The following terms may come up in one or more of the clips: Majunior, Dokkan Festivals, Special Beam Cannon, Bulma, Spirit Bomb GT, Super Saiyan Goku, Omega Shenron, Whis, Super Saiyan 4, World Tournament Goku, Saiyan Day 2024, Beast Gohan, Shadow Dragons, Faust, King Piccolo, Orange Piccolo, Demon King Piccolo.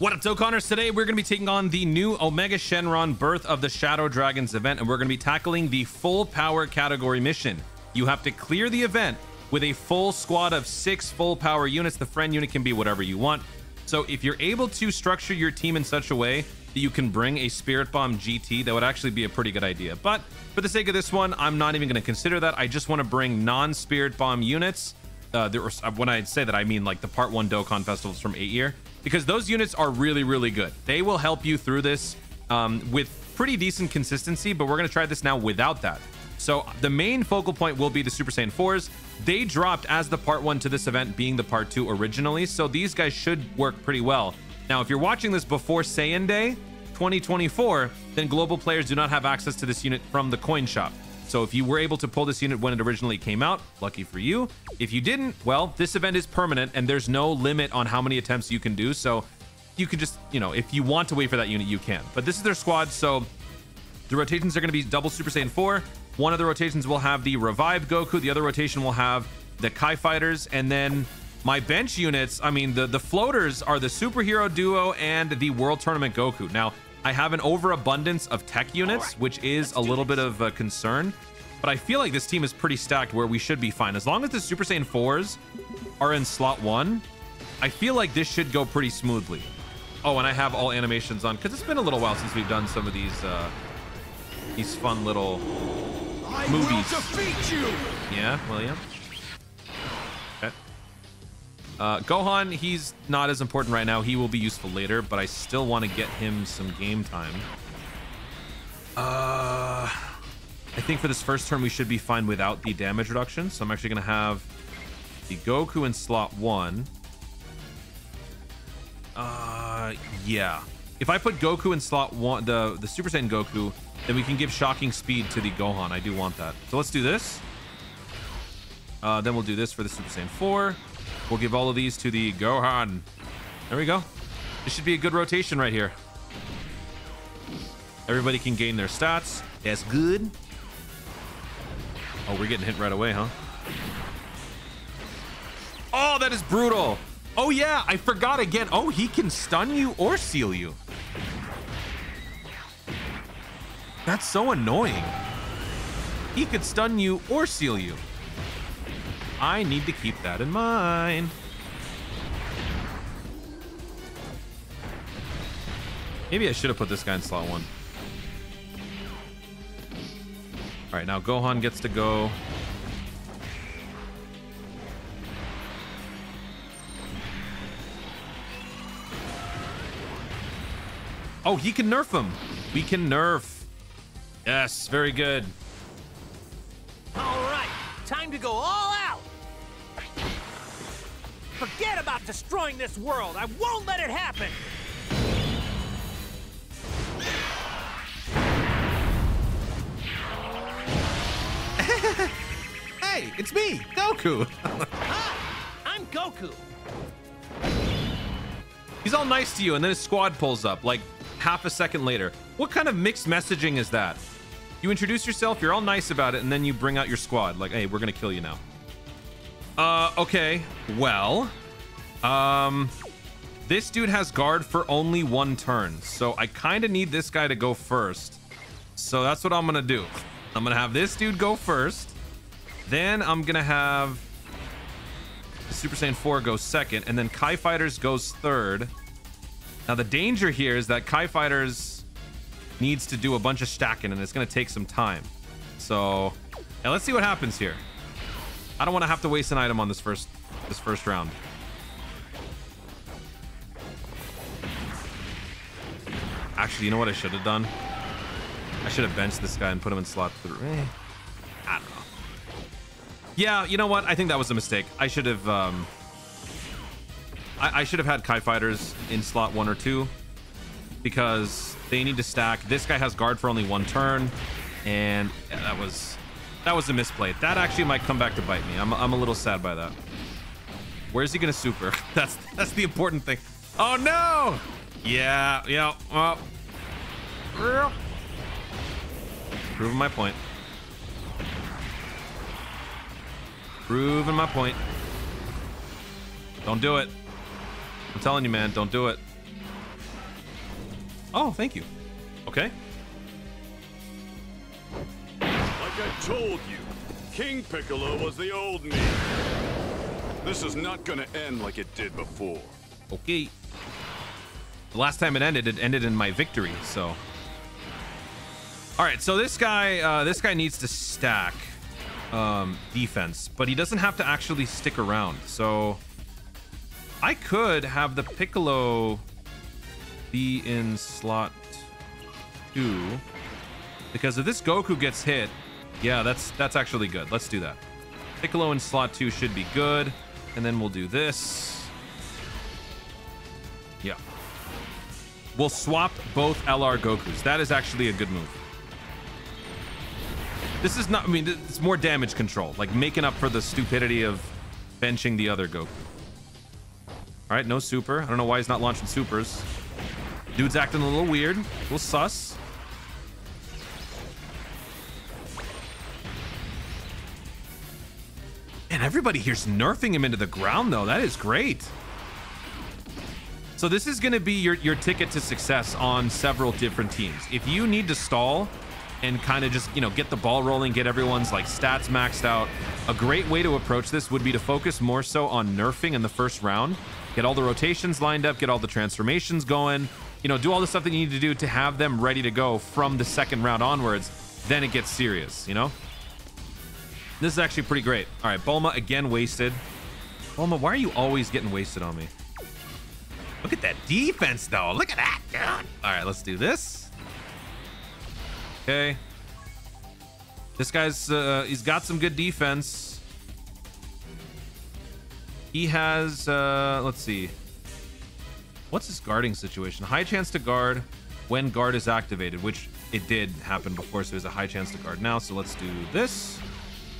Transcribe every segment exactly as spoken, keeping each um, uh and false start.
What up, Dokkaners? Today we're going to be taking on the new Omega Shenron Birth of the Shadow Dragons event, and we're going to be tackling the full power category mission. You have to clear the event with a full squad of six full power units. The friend unit can be whatever you want. So if you're able to structure your team in such a way that you can bring a Spirit Bomb G T, that would actually be a pretty good idea. But for the sake of this one, I'm not even going to consider that. I just want to bring non-Spirit Bomb units. Uh, there were, when I say that, I mean like the Part one Dokkan Festivals from eight year. Because those units are really, really good. They will help you through this um, with pretty decent consistency, but we're going to try this now without that. So the main focal point will be the Super Saiyan fours. They dropped as the Part one to this event, being the Part two originally. So these guys should work pretty well. Now, if you're watching this before Saiyan Day twenty twenty-four, then global players do not have access to this unit from the coin shop. So if you were able to pull this unit when it originally came out, lucky for you. If you didn't, well, this event is permanent and there's no limit on how many attempts you can do. So you can just, you know, if you want to wait for that unit, you can. But this is their squad. So the rotations are going to be double Super Saiyan four. One of the rotations will have the revived Goku. The other rotation will have the Kai fighters. And then my bench units, I mean, the, the floaters are the superhero duo and the World Tournament Goku. Now, I have an overabundance of tech units, right, which is a little bit of a concern, but I feel like this team is pretty stacked where we should be fine. As long as the Super Saiyan fours are in slot one, I feel like this should go pretty smoothly. Oh, and I have all animations on because it's been a little while since we've done some of these uh, these fun little movies. Yeah, William. Okay. Uh, Gohan, he's not as important right now. He will be useful later, but I still want to get him some game time. Uh, I think for this first turn, we should be fine without the damage reduction. So I'm actually going to have the Goku in slot one. Uh, yeah. If I put Goku in slot one, the, the Super Saiyan Goku, then we can give shocking speed to the Gohan. I do want that. So let's do this. Uh, then we'll do this for the Super Saiyan four. We'll give all of these to the Gohan. There we go. This should be a good rotation right here. Everybody can gain their stats. That's good. Oh, we're getting hit right away, huh? Oh, that is brutal. Oh, yeah, I forgot again. Oh, he can stun you or seal you. That's so annoying. He could stun you or seal you. I need to keep that in mind. Maybe I should have put this guy in slot one. All right, now Gohan gets to go. Oh, he can nerf him. We can nerf. Yes, very good. All right, time to go all out. Forget about destroying this world. I won't let it happen. Hey, it's me, Goku. Hi, I'm Goku. He's all nice to you, and then his squad pulls up like half a second later. What kind of mixed messaging is that? You introduce yourself, you're all nice about it, and then you bring out your squad. Like, hey, we're gonna kill you now. Uh, okay, well, um, this dude has guard for only one turn, so I kind of need this guy to go first. So that's what I'm going to do. I'm going to have this dude go first. Then I'm going to have the Super Saiyan four go second, and then Kai Fighters goes third. Now, the danger here is that Kai Fighters needs to do a bunch of stacking, and it's going to take some time. So yeah, let's see what happens here. I don't want to have to waste an item on this first this first round. Actually, you know what I should have done? I should have benched this guy and put him in slot three. I don't know. Yeah, you know what? I think that was a mistake. I should have um, I, I should have had Kai Fighters in slot one or two because they need to stack. This guy has guard for only one turn, and yeah, that was. That was a misplay. That actually might come back to bite me. I'm, I'm a little sad by that. Where is he going to super? That's that's the important thing. Oh, no. Yeah. Yeah. Well, proving my point. Proving my point. Don't do it. I'm telling you, man. Don't do it. Oh, thank you. Okay. Like I told you, King Piccolo was the old me. This is not gonna end like it did before. Okay. The last time it ended, it ended in my victory, so. All right, so this guy, uh, this guy needs to stack um, defense, but he doesn't have to actually stick around. So I could have the Piccolo be in slot two, because if this Goku gets hit, yeah, that's that's actually good. Let's do that. Piccolo in slot two should be good, and then we'll do this. Yeah. We'll swap both L R Gokus. That is actually a good move. This is not, I mean, it's more damage control, like making up for the stupidity of benching the other Goku. All right, no super. I don't know why he's not launching supers. Dude's acting a little weird, a little sus. And everybody here's nerfing him into the ground, though. That is great. So this is going to be your, your ticket to success on several different teams. If you need to stall and kind of just, you know, get the ball rolling, get everyone's like stats maxed out, a great way to approach this would be to focus more so on nerfing in the first round. Get all the rotations lined up, get all the transformations going, you know, do all the stuff that you need to do to have them ready to go from the second round onwards. Then it gets serious, you know? This is actually pretty great. All right, Bulma again wasted. Bulma, why are you always getting wasted on me? Look at that defense, though. Look at that, dude. All right, let's do this. Okay. This guy's, uh, he's got some good defense. He has, uh, let's see. What's his guarding situation? High chance to guard when guard is activated, which it did happen before, so there's a high chance to guard now. So let's do this.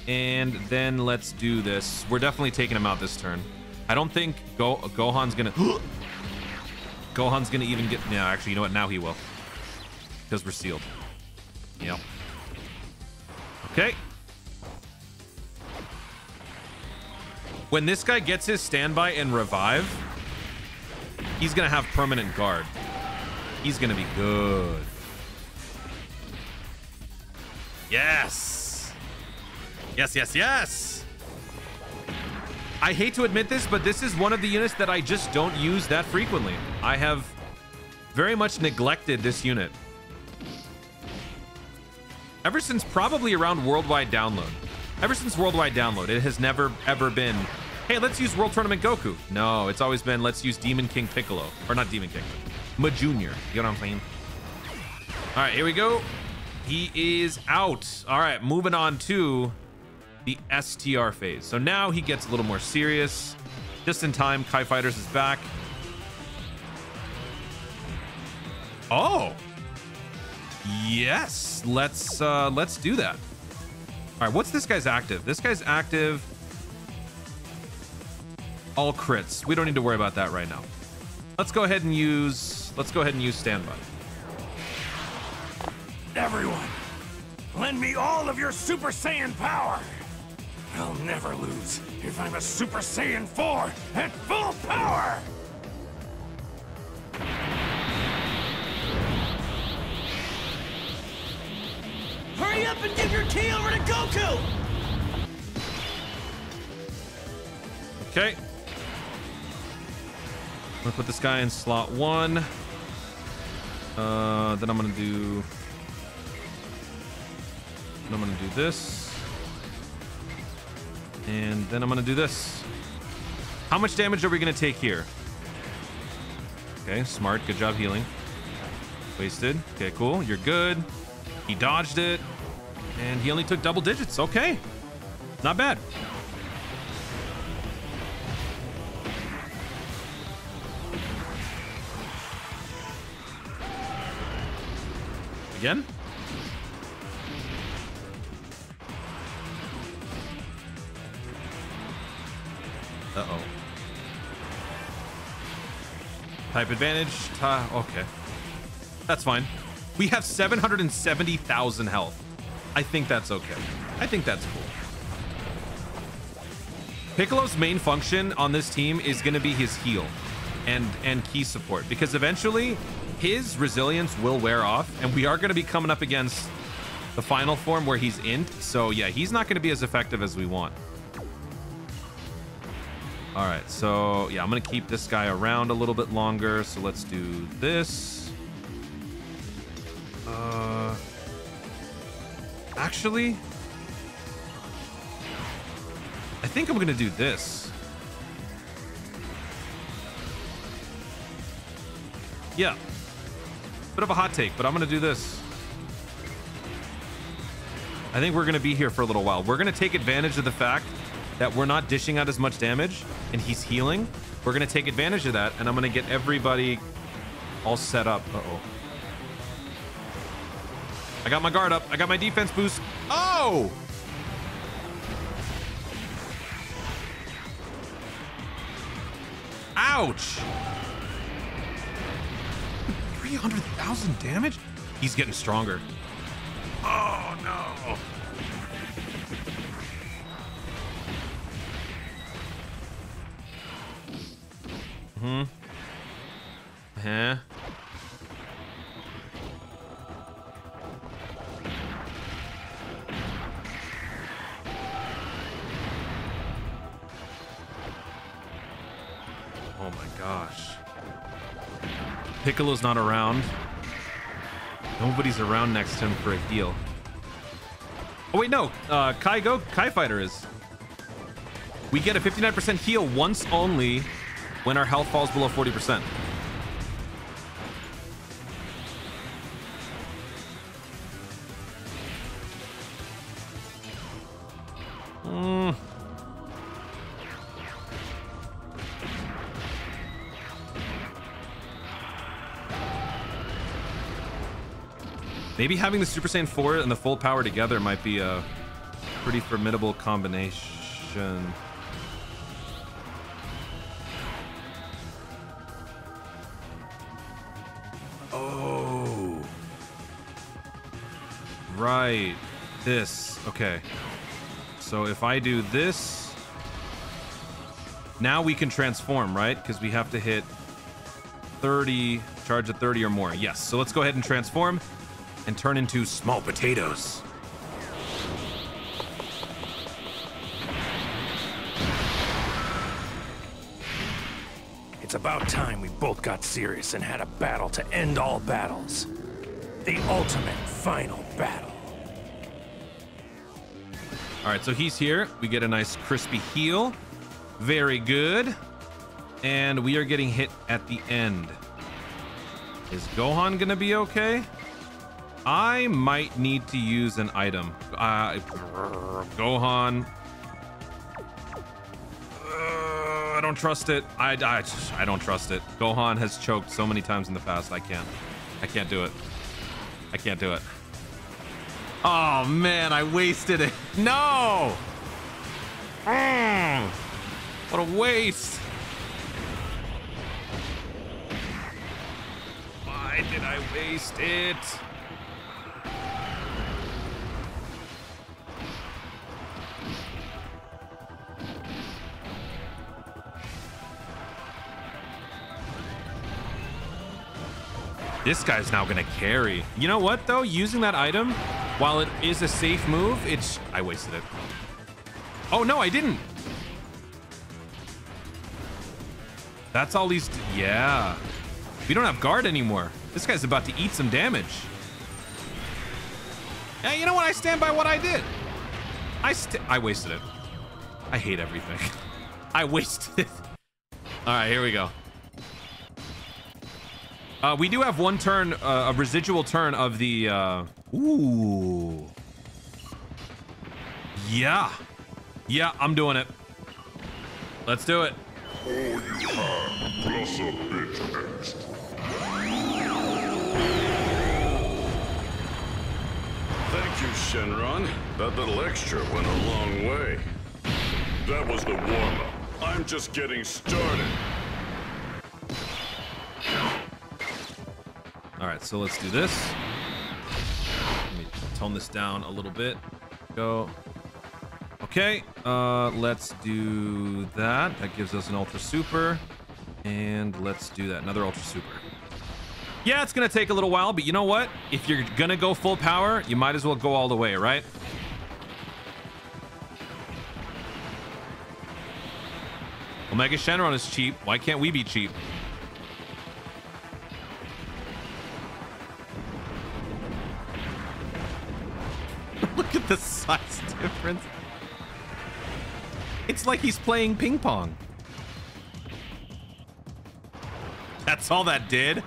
And then let's do this. We're definitely taking him out this turn. I don't think Go Gohan's gonna... Gohan's gonna even get... No, actually, you know what? Now he will. Because we're sealed. Yeah. Okay. When this guy gets his standby and revive, he's gonna have permanent guard. He's gonna be good. Yes! Yes, yes, yes! I hate to admit this, but this is one of the units that I just don't use that frequently. I have very much neglected this unit. Ever since probably around Worldwide Download. Ever since Worldwide Download, it has never, ever been, hey, let's use World Tournament Goku. No, it's always been, let's use Demon King Piccolo. Or not Demon King, Majunior. You know what I'm saying? All right, here we go. He is out. All right, moving on to the S T R phase. So now he gets a little more serious. Just in time, Kai Fighters is back. Oh, yes. Let's uh, let's do that. All right. What's this guy's active? This guy's active. All crits. We don't need to worry about that right now. Let's go ahead and use. Let's go ahead and use standby. Everyone, lend me all of your Super Saiyan power. I'll never lose if I'm a Super Saiyan four at full power! Hurry up and give your key over to Goku! Okay. I'm gonna put this guy in slot one. Uh, then I'm gonna do... Then I'm gonna do this. And then I'm gonna do this. How much damage are we gonna take here? Okay, smart, good job healing. Wasted, okay, cool, you're good. He dodged it, and he only took double digits, okay. Not bad. Again? Uh-oh. Type advantage. Uh, okay. That's fine. We have seven hundred seventy thousand health. I think that's okay. I think that's cool. Piccolo's main function on this team is going to be his heal and and key support, because eventually his resilience will wear off, and we are going to be coming up against the final form where he's in. So yeah, he's not going to be as effective as we want. All right, so yeah, I'm going to keep this guy around a little bit longer. So let's do this. Uh, actually, I think I'm going to do this. Yeah, bit of a hot take, but I'm going to do this. I think we're going to be here for a little while. We're going to take advantage of the fact that we're not dishing out as much damage and he's healing. We're going to take advantage of that, and I'm going to get everybody all set up. Uh-oh. I got my guard up. I got my defense boost. Oh! Ouch! three hundred thousand damage? He's getting stronger. Oh, no. Hmm. Huh? Oh, my gosh. Piccolo's not around. Nobody's around next to him for a deal. Oh, wait, no. Uh, Kai Go, Kai Fighter is. We get a fifty-nine percent heal once only when our health falls below forty percent. Mm. Maybe having the Super Saiyan four and the full power together might be a pretty formidable combination. Oh. Right. This. Okay. So if I do this, now we can transform, right? Because we have to hit thirty, charge of thirty or more. Yes. So let's go ahead and transform and turn into small potatoes. It's about time we both got serious and had a battle to end all battles. The ultimate final battle. All right, so he's here. We get a nice crispy heal. Very good. And we are getting hit at the end. Is Gohan gonna be okay? I might need to use an item. Uh, Gohan. Uh, I don't trust it. I, I, I don't trust it. Gohan has choked so many times in the past. I can't. I can't do it. I can't do it. Oh, man. I wasted it. No. Mm, what a waste. Why did I waste it? This guy's now gonna carry. You know what though? Using that item, while it is a safe move, it's... I wasted it. Oh no, I didn't. That's all he's... Yeah. We don't have guard anymore. This guy's about to eat some damage. Yeah, you know what? I stand by what I did. I st I wasted it. I hate everything. I wasted it. All right, here we go. Uh, we do have one turn, uh, a residual turn of the, uh, ooh. Yeah. Yeah, I'm doing it. Let's do it. All you have plus a bit extra. Thank you, Shenron. That little extra went a long way. That was the warm-up. I'm just getting started. All right, so let's do this. Let me tone this down a little bit. Go. Okay, uh, let's do that. That gives us an Ultra Super. And let's do that, another Ultra Super. Yeah, it's gonna take a little while, but you know what? If you're gonna go full power, you might as well go all the way, right? Omega Shenron is cheap. Why can't we be cheap? Look at the size difference. It's like he's playing ping pong. That's all that did.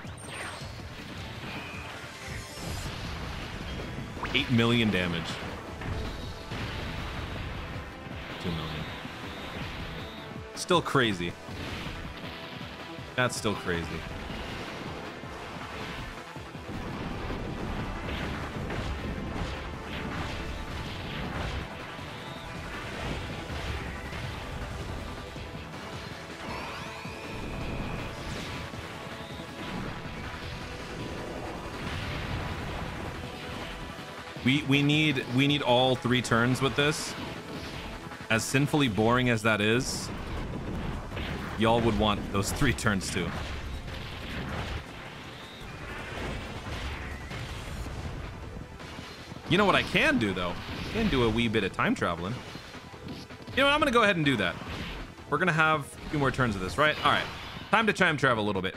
eight million damage. two million. Still crazy. That's still crazy. We we need we need all three turns with this. As sinfully boring as that is, y'all would want those three turns too. You know what I can do though? I can do a wee bit of time traveling. You know what? I'm gonna go ahead and do that. We're gonna have a few more turns of this, right? All right, time to time travel a little bit.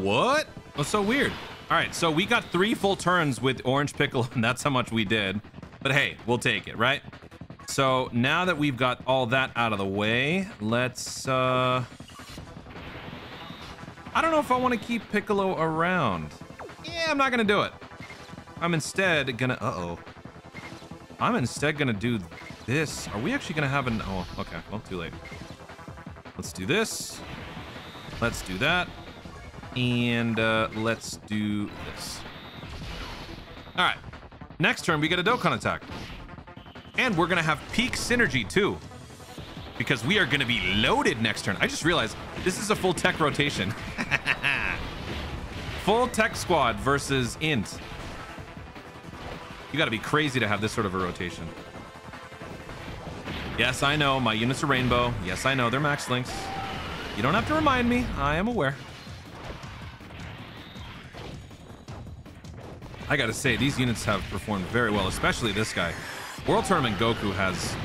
What? That's so weird. All right, so we got three full turns with Orange Piccolo, and that's how much we did. But hey, we'll take it, right? So now that we've got all that out of the way, let's... Uh, I don't know if I want to keep Piccolo around. Yeah, I'm not going to do it. I'm instead going to... Uh-oh. I'm instead going to do this. Are we actually going to have an... Oh, okay. Well, too late. Let's do this. Let's do that. And uh, let's do this. All right, next turn we get a Dokkan attack. And we're gonna have peak synergy too, because we are gonna be loaded next turn. I just realized this is a full tech rotation. Full tech squad versus int. You gotta be crazy to have this sort of a rotation. Yes, I know, my units are rainbow. Yes, I know, they're max links. You don't have to remind me, I am aware. I gotta say, these units have performed very well, especially this guy. World Tournament Goku has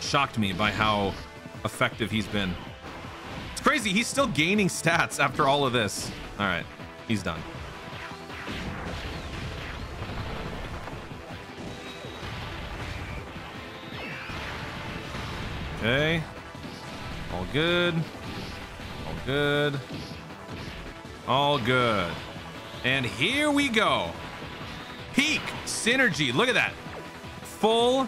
shocked me by how effective he's been. It's crazy, he's still gaining stats after all of this. All right, he's done. Okay, all good, all good, all good. And here we go. Peak synergy. Look at that. Full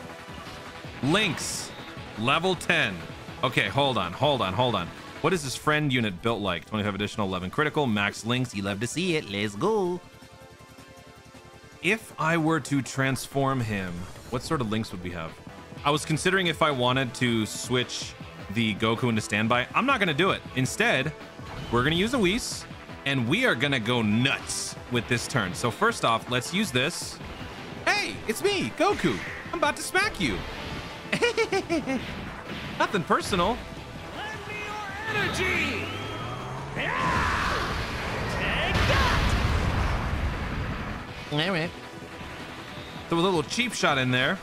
links. Level ten. Okay, hold on, hold on, hold on. What is this friend unit built like? twenty-five additional, eleven critical, max links. You love to see it. Let's go. If I were to transform him, what sort of links would we have? I was considering if I wanted to switch the Goku into standby. I'm not going to do it. Instead, we're going to use a Whis. And we are gonna go nuts with this turn. So first off, let's use this. Hey, it's me, Goku. I'm about to smack you. Nothing personal. Lend me your energy. Yeah! Take that. All right. Throw a little cheap shot in there.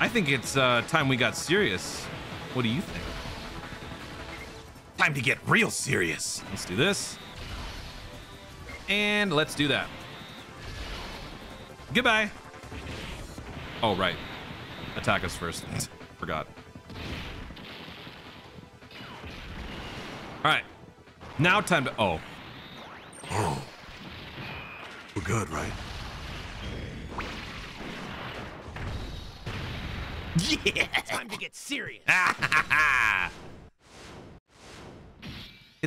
I think it's uh, time we got serious. What do you think? Time to get real serious. Let's do this. And let's do that. Goodbye. Oh, right. Attack us first. Forgot. All right. Now time to... Oh. Oh. We're good, right? Yeah. Time to get serious. Hit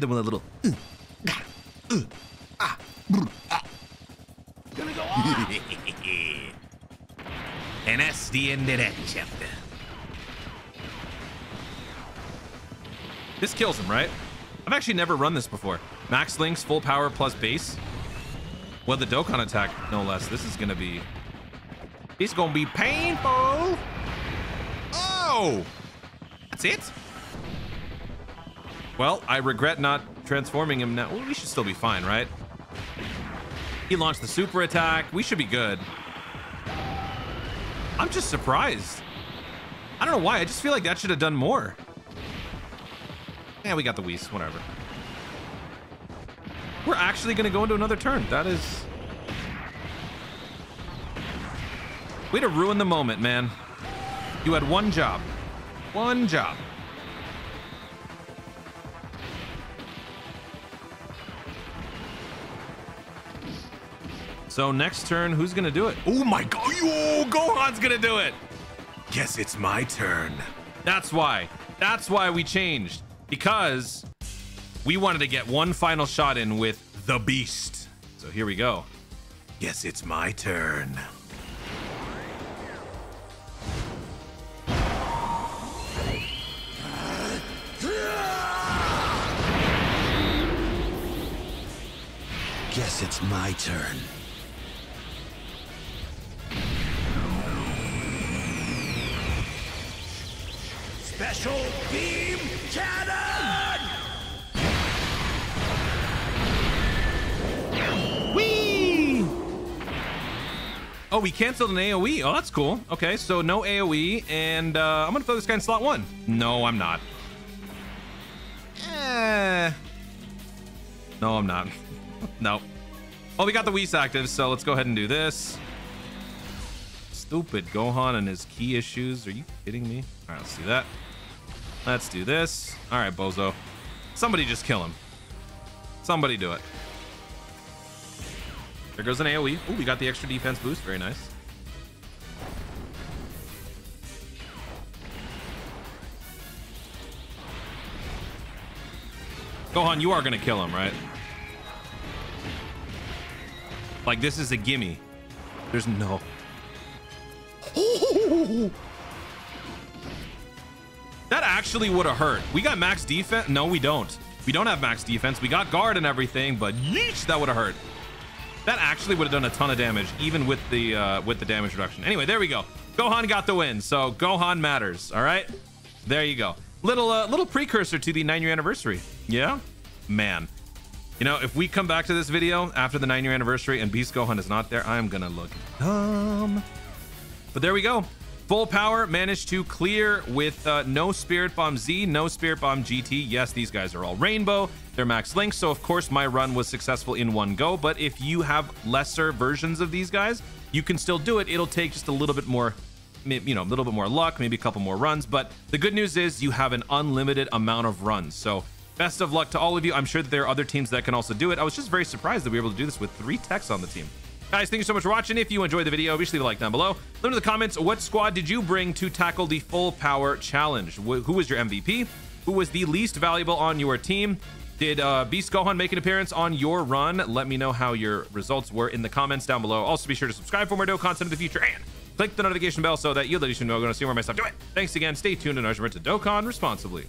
him with a little... Uh, uh, ah. Ah. Gonna go on. And that's the end of that chapter. This kills him, right? I've actually never run this before. Max links, full power plus base. Well, the Dokkan attack, no less. This is gonna be... It's gonna be painful. Oh! That's it? Well, I regret not transforming him now. Well, we should still be fine, right? He launched the super attack. We should be good. I'm just surprised. I don't know why. I just feel like that should have done more. Yeah, we got the Whis. Whatever. We're actually going to go into another turn. That is... Way to ruin the moment, man. You had one job. One job. So next turn, who's going to do it? Oh my God. Yo, Gohan's going to do it. Yes, it's my turn. That's why. That's why we changed. Because we wanted to get one final shot in with the Beast. So here we go. Yes, it's my turn. Guess it's my turn. Special Beam Cannon! Whee! Oh, we canceled an AoE. Oh, that's cool. Okay, so no AoE, and uh, I'm gonna throw this guy in slot one. No, I'm not. Eh. No, I'm not. No. Oh, we got the Whis active, so let's go ahead and do this. Stupid Gohan and his key issues. Are you kidding me? All right, let's do that. Let's do this. All right, bozo. Somebody just kill him. Somebody do it. There goes an AoE. Ooh, we got the extra defense boost. Very nice. Gohan, you are going to kill him, right? Like, this is a gimme. There's no... Ooh. That actually would have hurt. We got max defense. No, we don't. We don't have max defense. We got guard and everything, but yeesh, that would have hurt. That actually would have done a ton of damage, even with the uh, with the damage reduction. Anyway, there we go. Gohan got the win, so Gohan matters. All right, there you go. Little uh, little precursor to the nine-year anniversary. Yeah, man. You know, if we come back to this video after the nine-year anniversary and Beast Gohan is not there, I'm gonna look dumb. But there we go. Full power, managed to clear with uh, no Spirit Bomb Z, no Spirit Bomb G T. Yes, these guys are all rainbow. They're max link, so of course my run was successful in one go. But if you have lesser versions of these guys, you can still do it. It'll take just a little bit more, you know, a little bit more luck, maybe a couple more runs. But the good news is you have an unlimited amount of runs. So best of luck to all of you. I'm sure that there are other teams that can also do it. I was just very surprised that we were able to do this with three techs on the team. Guys, thank you so much for watching. If you enjoyed the video, be sure to leave a like down below. Leave in the comments, what squad did you bring to tackle the full power challenge? Who was your M V P? Who was the least valuable on your team? Did uh, Beast Gohan make an appearance on your run? Let me know how your results were in the comments down below. Also, be sure to subscribe for more dope content in the future and click the notification bell so that you ladies should know I'm going to see more of my stuff. Do it. Thanks again. Stay tuned and always remember to Dokkan responsibly.